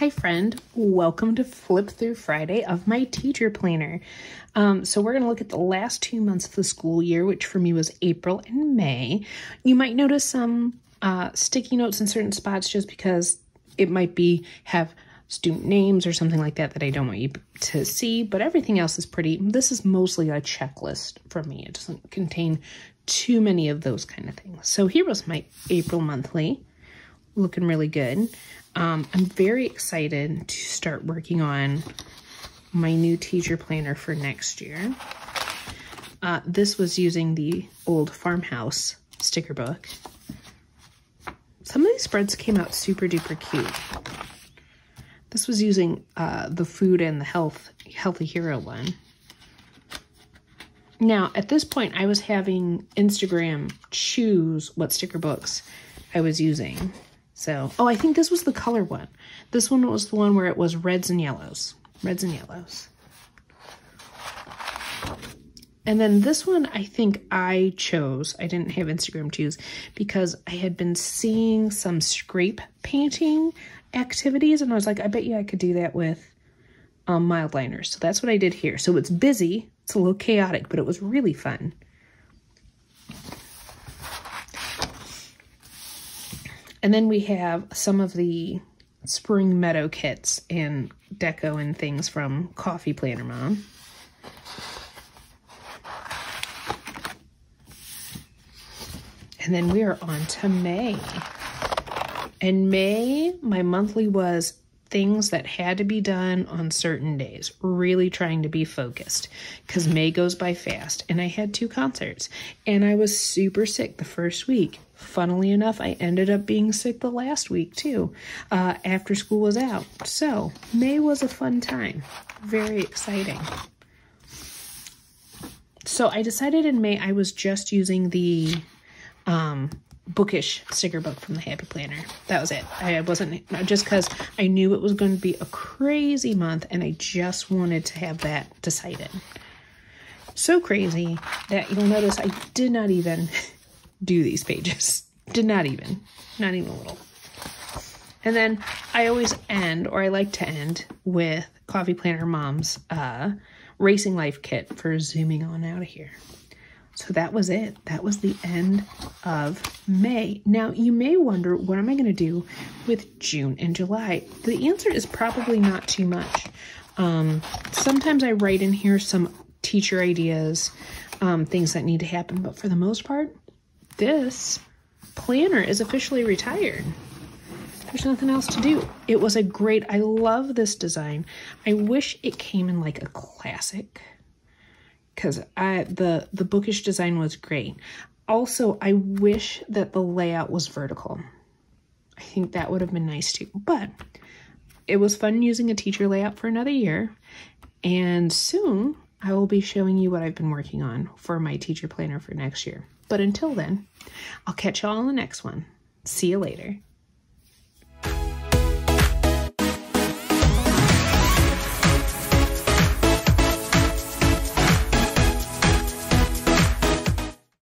Hi friend, welcome to Flip Through Friday of my teacher planner. So we're going to look at the last 2 months of the school year, which for me was April and May. You might notice some sticky notes in certain spots just because it might have student names or something like that that I don't want you to see, but everything else is pretty. This is mostly a checklist for me. It doesn't contain too many of those kind of things. So here was my April monthly, looking really good. I'm very excited to start working on my new teacher planner for next year. This was using the old Farmhouse sticker book. Some of these spreads came out super duper cute. This was using the food and the Healthy Hero one. Now, at this point, I was having Instagram choose what sticker books I was using. So, oh, I think this was the color one. This one was the one where it was reds and yellows. Reds and yellows. And then this one, I think I chose. I didn't have Instagram choose because I had been seeing some scrape painting activities. And I was like, I bet you I could do that with mildliners. So that's what I did here. So it's busy. It's a little chaotic, but it was really fun. And then we have some of the spring meadow kits and deco and things from Coffee Planner Mom. And then we are on to May. And May, my monthly was things that had to be done on certain days, really trying to be focused because May goes by fast. And I had 2 concerts and I was super sick the first week. Funnily enough, I ended up being sick the last week too, after school was out. So May was a fun time, very exciting. So I decided in May I was just using the Bookish sticker book from the Happy Planner. That was it. I wasn't, just because I knew it was going to be a crazy month and I just wanted to have that decided. So crazy that you'll notice I did not even do these pages. Did not even a little. And then I always end, or I like to end, with Coffee Planner Mom's Racing Life Kit for zooming on out of here. So that was it. That was the end of May. Now, you may wonder, what am I going to do with June and July? The answer is probably not too much. Sometimes I write in here some teacher ideas, things that need to happen. But for the most part, this planner is officially retired. There's nothing else to do. It was a great, I love this design. I wish it came in like a classic, because the Bookish design was great. Also, I wish that the layout was vertical. I think that would have been nice too, but it was fun using a teacher layout for another year. And soon I will be showing you what I've been working on for my teacher planner for next year. But until then, I'll catch y'all on the next one. See you later.